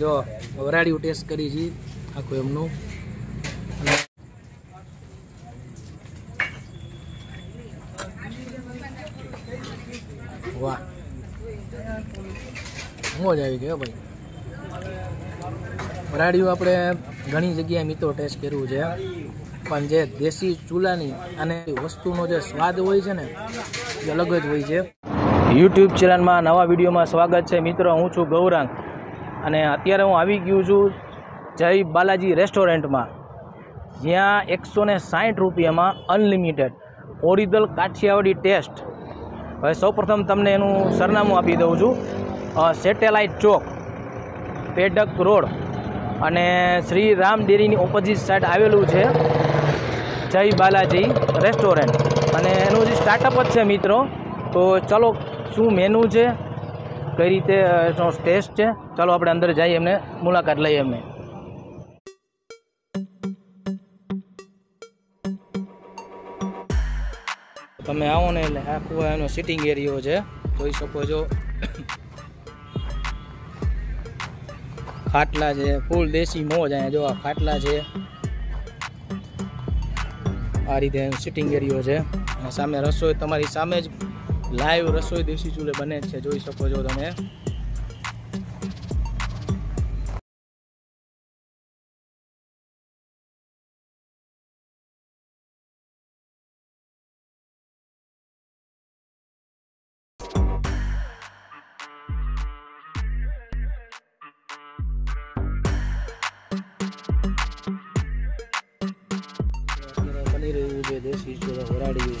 જો વરાડી ટેસ્ટ કરી જી આખો એમનો વાહ મોજ આવી ગયો ભાઈ વરાડીયું આપણે ઘણી જગ્યાએ મિત્રો ટેસ્ટ કર્યું છે પણ જે દેશી ચૂલાની અને વસ્તુનો જે સ્વાદ હોય છે ને એ અલગ જ હોય છે યુટ્યુબ ચેનલમાં નવા વિડીયોમાં સ્વાગત છે મિત્રો હું છું ગૌરાંગ અને અત્યારે હું આવી ગયો છું જય બાલાજી રેસ્ટોરન્ટમાં જ્યાં 160 રૂપિયામાં અનલિમિટેડ ઓરિજિનલ કાઠિયાવાડી ટેસ્ટ હવે સૌપ્રથમ તમને એનું સરનામું આપી દઉં છું સેટેલાઇટ ચોક પેડક રોડ અને શ્રી રામ ડેરીની ઓપોઝિટ સાઈડ આવેલું છે જય બાલાજી રેસ્ટોરન્ટ અને એનું જે સ્ટાર્ટઅપ જ છે મિત્રો તો ચલો શું મેનુ છે કઈ રીતે એનો ટેસ્ટ છે ચાલો આપણે અંદર જઈએ એમને મુલાકાત લઈએ એમને તમે આવો ને એટલે આખું એનો સિટિંગ એરિયો છે જોઈ શકો છો ખાટલા છે ફૂલ દેશી મોજ અહીંયા જો આ ખાટલા છે આ રીતે સિટિંગ એરિયો છે સામે રસોઈ તમારી સામે જ લાઈવ રસોઈ દેશી ચૂલે બને છે જોઈ શકો છો તમે બની રહ્યું છે દેશી ચૂલે વરાળ્યું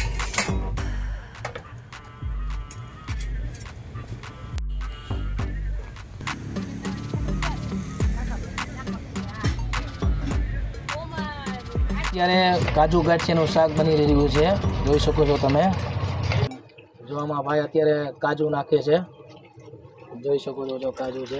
અત્યારે કાજુ ગાંઠિયાનું શાક બની રહ્યું છે જોઈ શકો છો તમે જો આમાં ભાઈ અત્યારે કાજુ નાખે છે જોઈ શકો છો જો કાજુ છે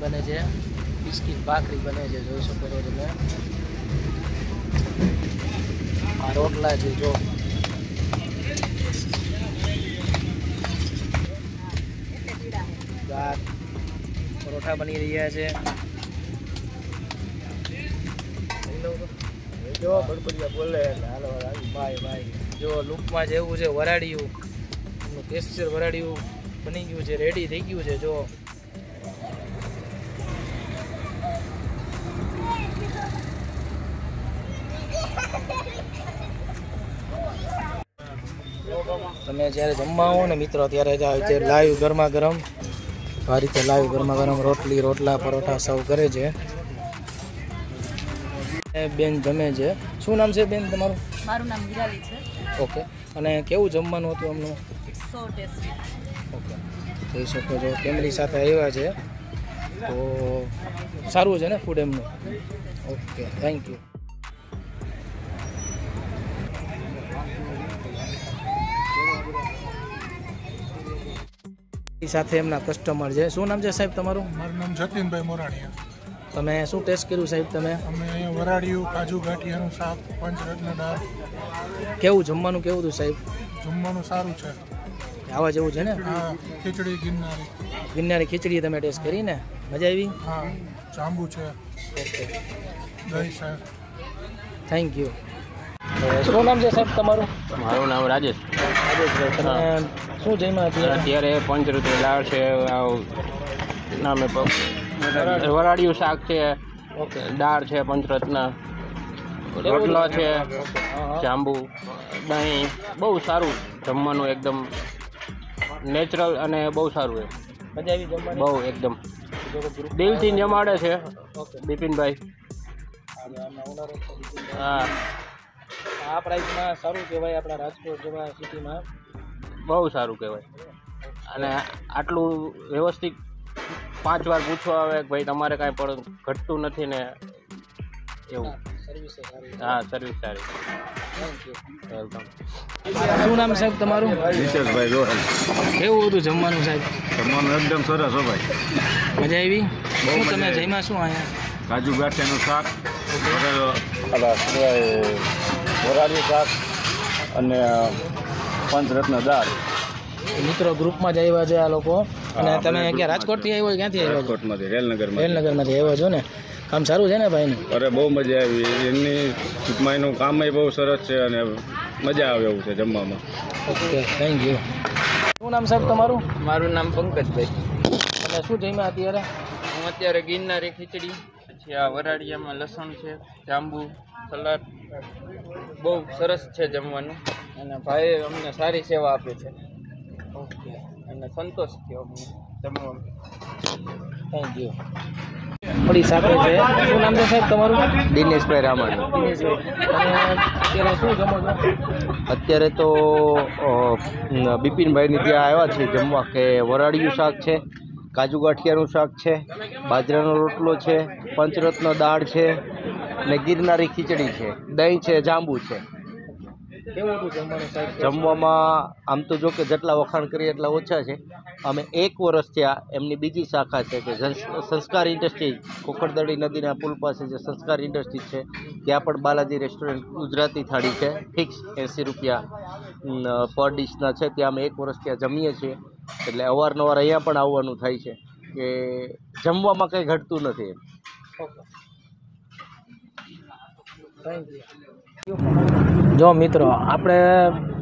બને છે બિસ્કીટ ભાખરી બને છે જોઈ શકો છો તમે આ રોટલા છે જો પરોઠા બની રહ્યા છે જો બળપડિયા બોલે હાલો ભાઈ ભાઈ જો લૂકમાં જેવું છે વરાળિયું ટેસ્ચર વરાળિયું બની ગયું છે રેડી થઈ ગયું છે જો તમે જ્યારે જમવા આવો ને મિત્રો ત્યારે જ આવે છે લાઈવ ગરમા ગરમ આ રીતે લાઈવ ગરમા ગરમ રોટલી રોટલા પરોઠા સર્વ કરે છે બેન જમે છે શું નામ છે બેન તમારું મારું નામ ગીરાલી છે ઓકે અને કેવું જમવાનું હતું અમને સો ટેસ્ટી ઓકે જોઈ શકો છો ફેમિલી સાથે આવ્યા છે તો સારું છે ને ફૂડ એમનું ઓકે થેન્ક યુ સાથે એમના કસ્ટમર છે શું નામ છે સાહેબ તમારું મારું નામ જતીનભાઈ મોરાણીયા તમે શું ટેસ્ટ કર્યું સાહેબ તમે અમે વરાળિયું કાજુ ગાંઠિયાનું શાક પંચરત્ન દાળ કેવું જમવાનું કેવું હતું સાહેબ જમવાનું સારું છે આવા જેવું છે ને ખીચડી ગિરનારી ખીચડી તમે ટેસ્ટ કરી ને મજા આવી હા જાંબુ છે ઓકે જય સાહેબ થેન્ક યુ શું નામ છે સાહેબ તમારું મારું નામ રાજેશ રાજેશભાઈ શું જમ્યા હતા અત્યારે પંચરત્ન દાળ છે નામે વરાળિયું શાક છે દાળ છે પંચરત્ન રોટલો છે જાંબુ દહીં બહુ સારું જમવાનું એકદમ નેચરલ અને બહુ સારું એ બહુ એકદમ દિલથી જમાડે છે બિપિનભાઈ હા આ પ્રાઇસમાં સારું કહેવાય આપણા રાજકોટ જેવા સિટીમાં બહુ સારું કહેવાય અને આટલું વ્યવસ્થિત 5 વાર પૂછવા આવે કે ભાઈ તમારે કાંઈ પણ ઘટતું નથી ને એવું. હા, સર્વિસ સારી. વેલકમ. શું નામ સાહેબ તમારું? વિશેષભાઈ ગોહિલ. કેવું હતું જમવાનું સાહેબ? જમવાનું એકદમ સરસ હો ભાઈ. મજા આવી? બહુ. તમે જમ્યા શું અહીંયા? કાજુ ગાંઠિયાનું શાક, વરાડી શાક અને પંચરત્ન દાળ. મિત્રો ગ્રુપમાં જ આવ્યા છે આ લોકો. અને તમે ક્યાં રાજકોટથી આવ્યો? ક્યાંથી આવ્યો? રાજકોટમાંથી, રેલનગરમાંથી આવ્યો છો ને. કામ સારું છે ને ભાઈનું? અરે બહુ મજા આવી એમની ટૂંકમાં. એનું કામય બહુ સરસ છે અને મજા આવે એવું છે જમવામાં. Okay, thank you. શું નામ સાહેબ તમારું? મારું નામ પંકજભાઈ. અને શું જમ્યા અત્યારે? હું અત્યારે ગિરનારી ખીચડી, પછી આ વરાડિયામાં લસણ છે, જાંબુ સલાડ. બહુ સરસ છે જમવાનું અને ભાઈએ અમને સારી સેવા આપે છે. ઓકે, અને સંતોષ થયો અમને જમવાનું. Thank you. થોડી સાથે છે. શું નામ છે સાહેબ તમારું? દિનેશભાઈ રામાણી. અત્યારે શું જમો છો? અત્યારે તો બિપિનભાઈની ત્યાં આવ્યા છે જમવા કે વરાડિયું શાક છે, કાજુ ગાંઠિયાનું શાક છે, બાજરાનો રોટલો છે, પંચરત્ન દાળ છે ને ગિરનારી ખીચડી છે, દહીં છે, જાંબુ છે. જમવામાં આમ તો જો કે જેટલા વખાણ કરીએ એટલા ઓછા છે. અમે 1 વર્ષ ત્યાં એમની બીજી શાખા છે કે સંસ્કાર ઇન્ડસ્ટ્રીઝ, ખોખરદડી નદીના પુલ પાસે જે સંસ્કાર ઇન્ડસ્ટ્રીઝ છે ત્યાં પણ બાલાજી રેસ્ટોરન્ટ ગુજરાતી થાળી છે, ફિક્સ 80 રૂપિયા પર ડીશના છે. ત્યાં અમે 1 વર્ષ ત્યાં જમીએ છીએ એટલે અવારનવાર અહીંયા પણ આવવાનું થાય છે કે જમવામાં કંઈ ઘટતું નથી. જો મિત્રો, આપણે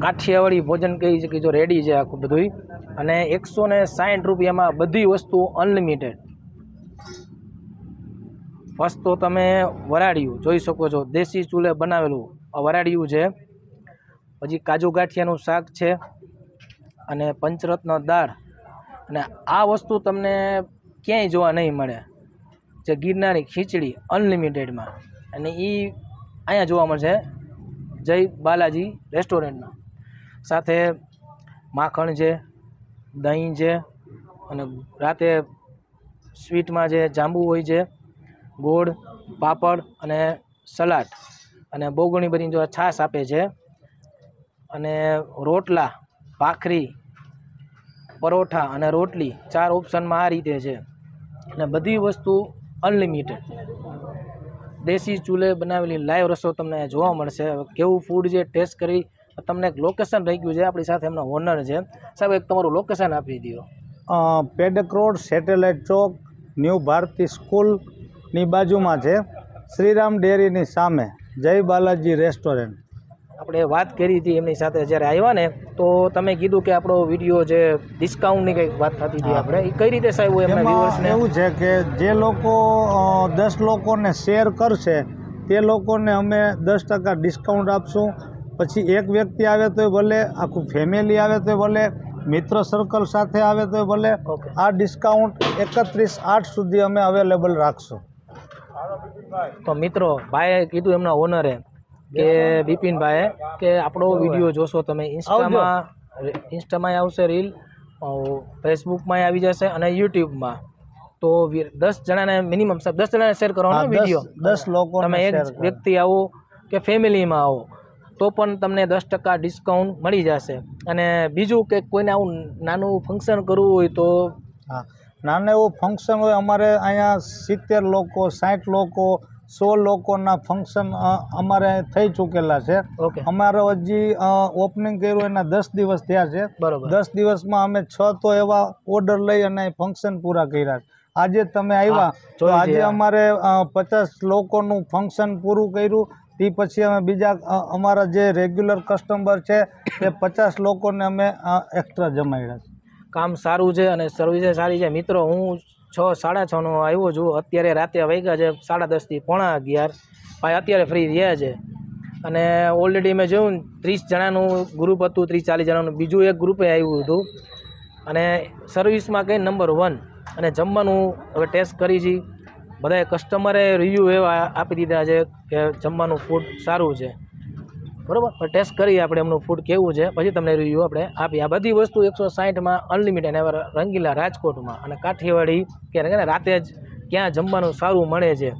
કાઠિયાવાડી ભોજન કહી શકીએ. જો રેડી છે આખું બધુંય અને 160 રૂપિયામાં બધી વસ્તુ અનલિમિટેડ. ફર્સ્ટ તો તમે વરાડિયું જોઈ શકો છો, દેશી ચૂલે બનાવેલું વરાડિયું છે. પછી કાજુ ગાંઠિયાનું શાક છે અને પંચરત્ન દાળ. અને આ વસ્તુ તમને ક્યાંય જોવા નહીં મળે, જે ગિરનારી ખીચડી અનલિમિટેડમાં. અને એ અહીંયા જોવા મળશે જય બાલાજી રેસ્ટોરન્ટમાં. સાથે માખણ છે, દહીં છે અને રાતે સ્વીટમાં જે જાંબુ હોય છે, ગોળ, પાપડ અને સલાડ અને બહુ ઘણી બધી જો છાશ આપે છે. અને રોટલા, ભાખરી, પરોઠા અને રોટલી 4 ઓપ્શનમાં આ રીતે છે અને બધી વસ્તુ અનલિમિટેડ. દેશી ચૂલે બનાવેલી લાઈવ રસો તમને જોવા મળશે. કેવું ફૂડ છે ટેસ્ટ કરી તમને એક લોકેશન રહી ગયું છે. આપણી સાથે એમનો ઓનર છે. સાહેબ, એક તમારું લોકેશન આપી દો. પેડક રોડ, સેટેલાઇટ ચોક, ન્યૂ ભારતી સ્કૂલની બાજુમાં છે, શ્રીરામ ડેરીની સામે, જય બાલાજી રેસ્ટોરન્ટ. આપણે વાત કરી હતી એમની સાથે જ્યારે આવ્યા ને, તો તમે કીધું કે આપણો વિડીયો જે ડિસ્કાઉન્ટની કંઈક વાત થતી હતી, આપણે એ કઈ રીતે સાહેબ એમના વ્યુઅર્સને? એવું છે કે જે લોકો 10 લોકોને શેર કરશે તે લોકોને અમે 10% ડિસ્કાઉન્ટ આપશું. પછી એક વ્યક્તિ આવે તો ભલે, આખું ફેમિલી આવે તો ભલે, મિત્ર સર્કલ સાથે આવે તો ભલે. આ ડિસ્કાઉન્ટ 31/8 સુધી અમે અવેલેબલ રાખશું. તો મિત્રો, ભાઈએ કીધું એમના ઓનરે કે બિપિનભાઈએ કે આપણો વિડીયો જોશો તમે ઇન્સ્ટામાં આવશે રીલ, ફેસબુકમાં આવી જશે અને યુટ્યુબમાં. તો 10 જણાને મિનિમમ સાહેબ 10 જણાને શેર કરવાનો વિડીયો. 10 લોકો તમે એક વ્યક્તિ આવો કે ફેમિલીમાં આવો તો પણ તમને 10% ડિસ્કાઉન્ટ મળી જશે. અને બીજું કે કોઈને આવું નાનું ફંક્શન કરવું હોય તો? હા, નાનું એવું ફંક્શન હોય. અમારે અહીંયા 70 લોકો, 60 લોકો, 100 લોકોના ફંક્શન અમારે થઈ ચૂકેલા છે. અમારે હજી ઓપનિંગ કર્યું એના 10 દિવસ થયા છે. બરાબર. 10 દિવસમાં અમે 6 તો એવા ઓર્ડર લઈ અને ફંક્શન પૂરા કર્યા છે. આજે તમે આવ્યા તો આજે અમારે 50 લોકોનું ફંક્શન પૂરું કર્યું. તે પછી અમે બીજા અમારા જે રેગ્યુલર કસ્ટમર છે તે 50 લોકોને અમે એક્સ્ટ્રા જમાડ્યા છે. કામ સારું છે અને સર્વિસે સારી છે. મિત્રો, હું 6, 6:30નો આવ્યો છું. અત્યારે રાતે વાગ્યા છે 10:30 થી 11:15. ભાઈ અત્યારે ફ્રી રહ્યા છે. અને ઓલરેડી મેં જોયું 30 જણાનું ગ્રુપ હતું, 30-40 જણાનું. બીજું એક ગ્રુપે આવ્યું હતું. અને સર્વિસમાં કંઈ નંબર 1. અને જમવાનું હવે ટેસ્ટ કરી છે. બધાએ કસ્ટમરે રિવ્યૂ એવા આપી દીધા છે કે જમવાનું ફૂડ સારું છે. બરોબર ટેસ્ટ કરીએ આપણે એમનું ફૂડ કેવું છે પછી તમને રિવ્યુ આપણે આપીએ. આ બધી વસ્તુ 160માં અનલિમિટેડ અને રંગીલા રાજકોટમાં અને કાઠિયાવાડી કે રાતે જ ક્યાં જમવાનું સારું મળે છે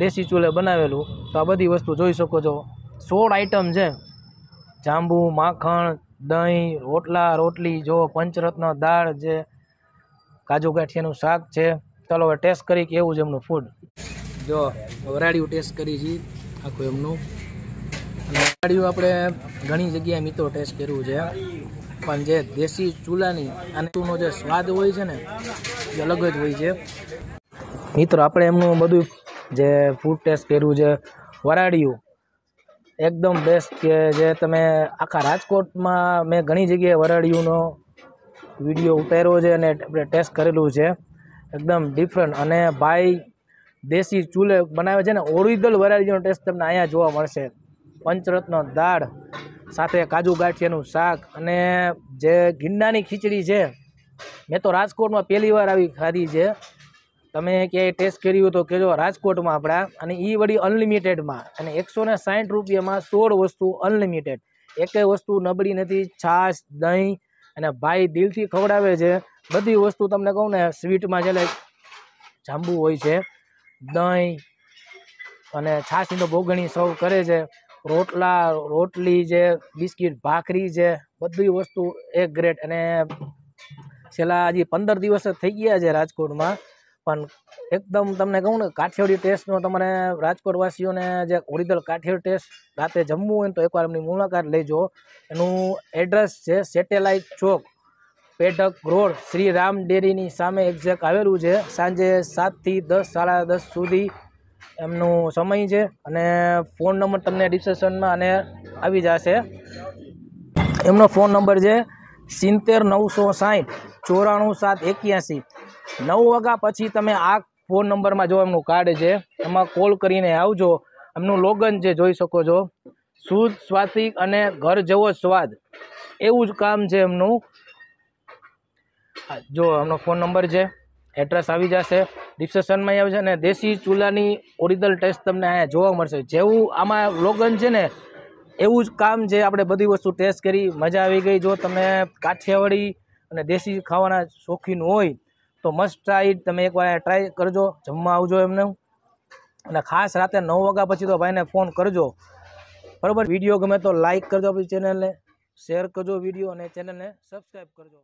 દેશી ચૂલે બનાવેલું. તો આ બધી વસ્તુ જોઈ શકો છો. 16 આઇટમ છે. જાંબુ, માખણ, દહીં, રોટલા, રોટલી, જો પંચરત્ન દાળ છે, કાજુ ગાંઠિયાનું શાક છે. ચાલો હવે ટેસ્ટ કરી કેવું છે એમનું ફૂડ. જો વરાળીઓ ટેસ્ટ કરી છે આખું એમનું. વરાળીયું આપણે ઘણી જગ્યાએ મિત્રો ટેસ્ટ કર્યું છે પણ જે દેશી ચૂલાની આનો જે સ્વાદ હોય છે ને એ અલગ જ હોય છે મિત્રો. આપણે એમનું બધું જે ફૂડ ટેસ્ટ કર્યું છે. વરાળીયું એકદમ બેસ્ટ કે જે તમે આખા રાજકોટમાં મેં ઘણી જગ્યાએ વરાળીયુંનો વિડીયો ઉતાર્યો છે અને આપણે ટેસ્ટ કરેલું છે. એકદમ ડિફરન્ટ અને ભાઈ દેશી ચૂલે બનાવે છે ને ઓરિજિનલ વરાળીનો ટેસ્ટ તમને અહીંયા જોવા મળશે. પંચરત્ન દાળ સાથે કાજુ ગાંઠિયાનું શાક અને જે ગિરનારની ખીચડી છે મેં તો રાજકોટમાં પહેલી વાર આવી ખાધી છે. તમે ક્યાંય ટેસ્ટ કર્યું તો કહેજો રાજકોટમાં આપણા. અને એ વળી અનલિમિટેડમાં અને 160 રૂપિયામાં 16 વસ્તુ અનલિમિટેડ, એકેય વસ્તુ નબળી નથી. છાશ, દહીં અને ભાઈ દિલથી ખવડાવે છે. બધી વસ્તુ તમને કહું ને સ્વીટમાં છે જાંબુ હોય છે, દહીં અને છાશની તો બોગણી સર્વ કરે છે, રોટલા, રોટલી છે, બિસ્કિટ, ભાખરી છે, બધી વસ્તુ એક ગ્રેટ. અને છેલ્લા હજી 15 દિવસ જ થઈ ગયા છે રાજકોટમાં પણ એકદમ તમને કહું ને કાઠિયાવાડી ટેસ્ટનો તમારે રાજકોટવાસીઓને જે ઓરિજિનલ કાઠિયાવાડી ટેસ્ટ રાતે જમવું હોય તો એકવાર એમની મુલાકાત લેજો. એનું એડ્રેસ છે સેટેલાઇટ ચોક, પેડક રોડ, શ્રી રામ ડેરીની સામે એક્ઝેક્ટ આવેલું છે. સાંજે 7 થી 10, 10:30 સુધી એમનો સમય છે અને ફોન નંબર તમને ડિસ્ક્રિપ્શનમાં અને આવી જશે. એમનો ફોન નંબર છે 76960 94781. 9 વાગ્યા પછી તમે આ ફોન નંબરમાં જો એમનું કાર્ડ છે એમાં કોલ કરીને આવજો. એમનું લોગન છે જોઈ શકો છો, શુદ્ધ સ્વાદિષ્ટ અને ઘર જેવો સ્વાદ, એવું જ કામ છે એમનું. જો એમનો ફોન નંબર છે, એડ્રેસ આવી જશે, ડિસ્ક્રિપ્શનમાં આવે છે અને દેશી ચૂલાની ઓરિજિનલ ટેસ્ટ તમને અહીંયા જોવા મળશે. જેવું આમાં લોગન છે ને એવું જ કામ છે. આપણે બધી વસ્તુ ટેસ્ટ કરી, મજા આવી ગઈ. જો તમે કાઠિયાવાડી અને દેશી ખાવાના શોખીન હોય તો મસ્ટ ટ્રાય, તમે એકવાર ટ્રાય કરજો, જમવા આવજો એમને. અને ખાસ રાતે 9 વાગ્યા પછી તો ભાઈને ફોન કરજો, બરાબર. વિડીયો ગમે તો લાઇક કરજો, આપણી ચેનલને શેર કરજો વિડીયો અને ચેનલને સબસ્ક્રાઈબ કરજો.